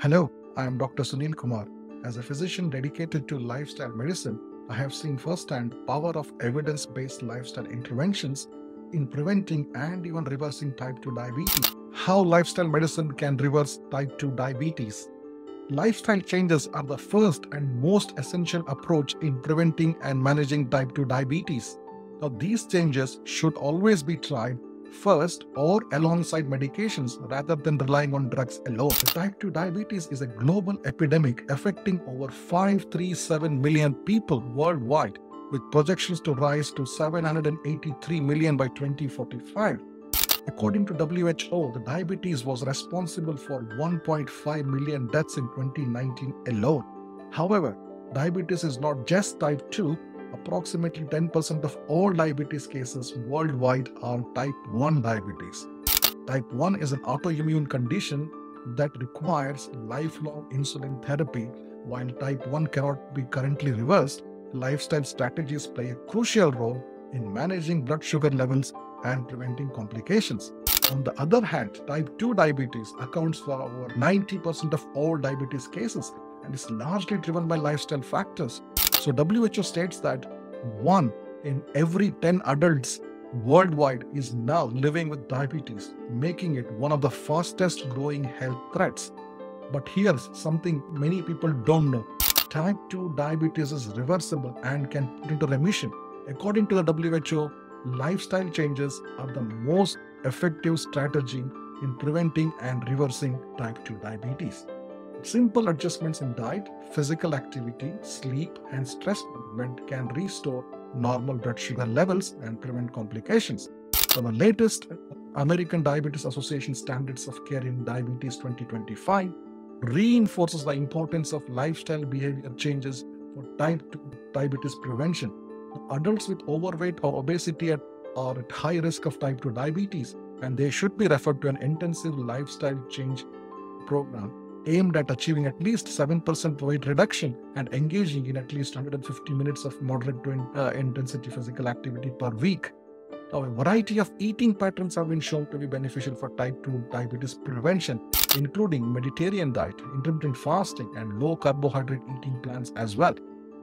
Hello, I am Dr. Sunil Kumar. As a physician dedicated to lifestyle medicine, I have seen firsthand the power of evidence-based lifestyle interventions in preventing and even reversing type 2 diabetes. How lifestyle medicine can reverse type 2 diabetes? Lifestyle changes are the first and most essential approach in preventing and managing type 2 diabetes. Now, these changes should always be tried first or alongside medications rather than relying on drugs alone. Type 2 diabetes is a global epidemic affecting over 537 million people worldwide, with projections to rise to 783 million by 2045. According to WHO, the diabetes was responsible for 1.5 million deaths in 2019 alone. However, diabetes is not just type 2. Approximately 10% of all diabetes cases worldwide are type 1 diabetes. Type 1 is an autoimmune condition that requires lifelong insulin therapy. While type 1 cannot be currently reversed, lifestyle strategies play a crucial role in managing blood sugar levels and preventing complications. On the other hand, type 2 diabetes accounts for over 90% of all diabetes cases and is largely driven by lifestyle factors. So WHO states that 1 in every 10 adults worldwide is now living with diabetes, making it one of the fastest growing health threats. But here's something many people don't know. Type 2 diabetes is reversible and can put into remission. According to the WHO, lifestyle changes are the most effective strategy in preventing and reversing type 2 diabetes. Simple adjustments in diet, physical activity, sleep, and stress management can restore normal blood sugar levels and prevent complications. So the latest American Diabetes Association Standards of Care in Diabetes 2025 reinforces the importance of lifestyle behavior changes for type 2 diabetes prevention. Adults with overweight or obesity are at high risk of type 2 diabetes, and they should be referred to an intensive lifestyle change program aimed at achieving at least 7% weight reduction and engaging in at least 150 minutes of moderate to intensity physical activity per week. Now, a variety of eating patterns have been shown to be beneficial for type 2 diabetes prevention, including Mediterranean diet, intermittent fasting, and low-carbohydrate eating plans as well.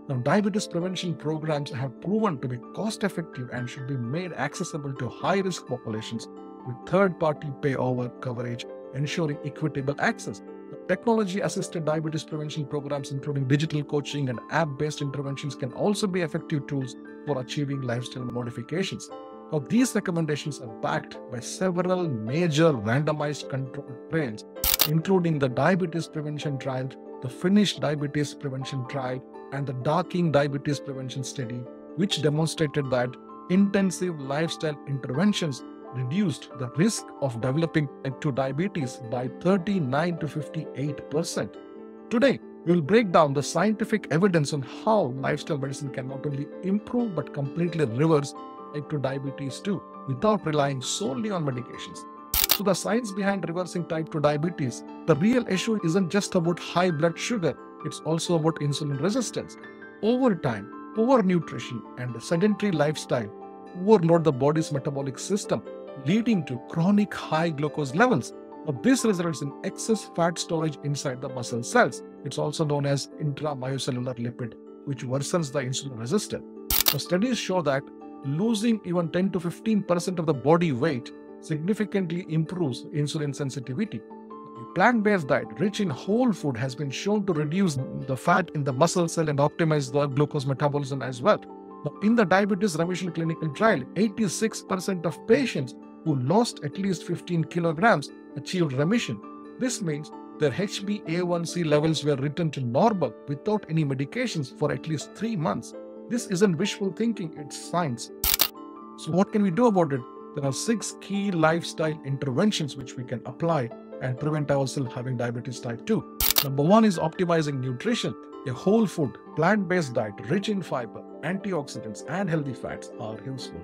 Now, diabetes prevention programs have proven to be cost-effective and should be made accessible to high-risk populations with third-party payover coverage, ensuring equitable access. Technology-assisted diabetes prevention programs, including digital coaching and app-based interventions, can also be effective tools for achieving lifestyle modifications. Now, these recommendations are backed by several major randomized controlled trials, including the Diabetes Prevention Trial, the Finnish Diabetes Prevention Trial, and the Daqing Diabetes Prevention Study, which demonstrated that intensive lifestyle interventions reduced the risk of developing type 2 diabetes by 39% to 58%. Today, we will break down the scientific evidence on how lifestyle medicine can not only improve but completely reverse type 2 diabetes too, without relying solely on medications. So the science behind reversing type 2 diabetes, the real issue isn't just about high blood sugar, it's also about insulin resistance. Over time, poor nutrition and a sedentary lifestyle overload the body's metabolic system, leading to chronic high glucose levels. Now, this results in excess fat storage inside the muscle cells. It's also known as intramyocellular lipid, which worsens the insulin resistance. Now, studies show that losing even 10 to 15% of the body weight significantly improves insulin sensitivity. A plant-based diet rich in whole food has been shown to reduce the fat in the muscle cell and optimize the glucose metabolism as well. In the diabetes remission clinical trial, 86% of patients who lost at least 15 kilograms achieved remission. This means their HbA1c levels were returned to normal without any medications for at least 3 months. This isn't wishful thinking, it's science. So what can we do about it? There are 6 key lifestyle interventions which we can apply and prevent ourselves having diabetes type 2. Number 1 is optimizing nutrition. A whole food, plant-based diet rich in fiber, antioxidants, and healthy fats are useful.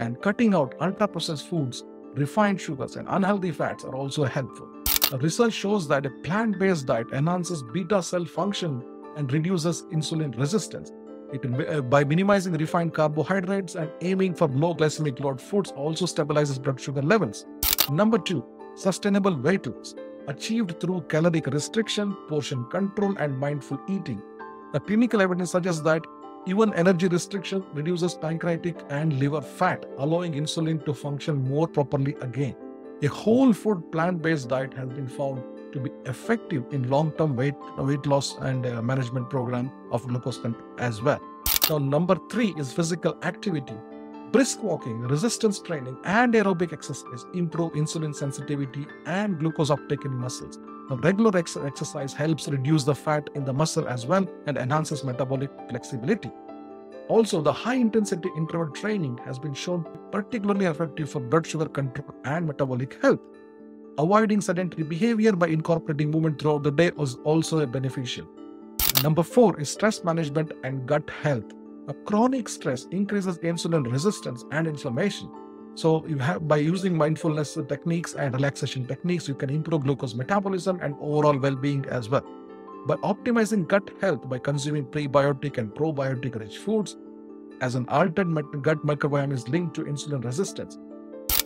And cutting out ultra-processed foods, refined sugars, and unhealthy fats are also helpful. Now, research shows that a plant-based diet enhances beta cell function and reduces insulin resistance. By minimizing refined carbohydrates and aiming for low glycemic load foods, also stabilizes blood sugar levels. Number 2, sustainable weight loss. achieved through caloric restriction, portion control, and mindful eating. The clinical evidence suggests that even energy restriction reduces pancreatic and liver fat, allowing insulin to function more properly again. A whole food plant-based diet has been found to be effective in long-term weight loss and management program of glucose control as well. Now, number 3 is physical activity. Brisk walking, resistance training, and aerobic exercise improve insulin sensitivity and glucose uptake in muscles. Now, regular exercise helps reduce the fat in the muscle as well and enhances metabolic flexibility. Also, the high-intensity interval training has been shown particularly effective for blood sugar control and metabolic health. Avoiding sedentary behavior by incorporating movement throughout the day is also beneficial. Number 4 is stress management and gut health. Now, chronic stress increases insulin resistance and inflammation. So, by using mindfulness techniques and relaxation techniques, you can improve glucose metabolism and overall well-being as well. By optimizing gut health by consuming prebiotic and probiotic-rich foods, as an altered gut microbiome is linked to insulin resistance.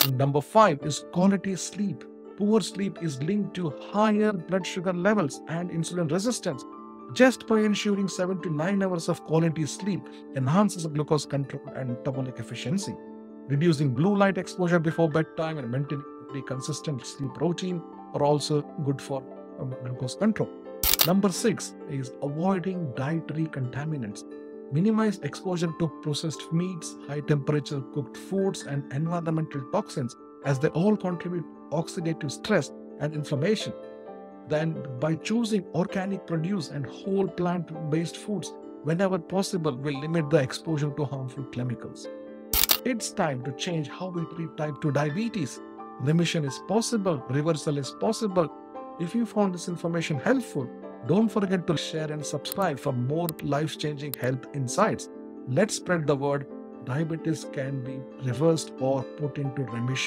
And number 5 is quality sleep. Poor sleep is linked to higher blood sugar levels and insulin resistance. Just by ensuring 7 to 9 hours of quality sleep enhances glucose control and metabolic efficiency. Reducing blue light exposure before bedtime and maintaining a consistent sleep routine are also good for glucose control. Number 6 is avoiding dietary contaminants. Minimize exposure to processed meats, high-temperature cooked foods, and environmental toxins as they all contribute to oxidative stress and inflammation. Then, by choosing organic produce and whole plant-based foods whenever possible, will limit the exposure to harmful chemicals. It's time to change how we treat type 2 diabetes. Remission is possible, reversal is possible. If you found this information helpful, don't forget to share and subscribe for more life-changing health insights. Let's spread the word. Diabetes can be reversed or put into remission.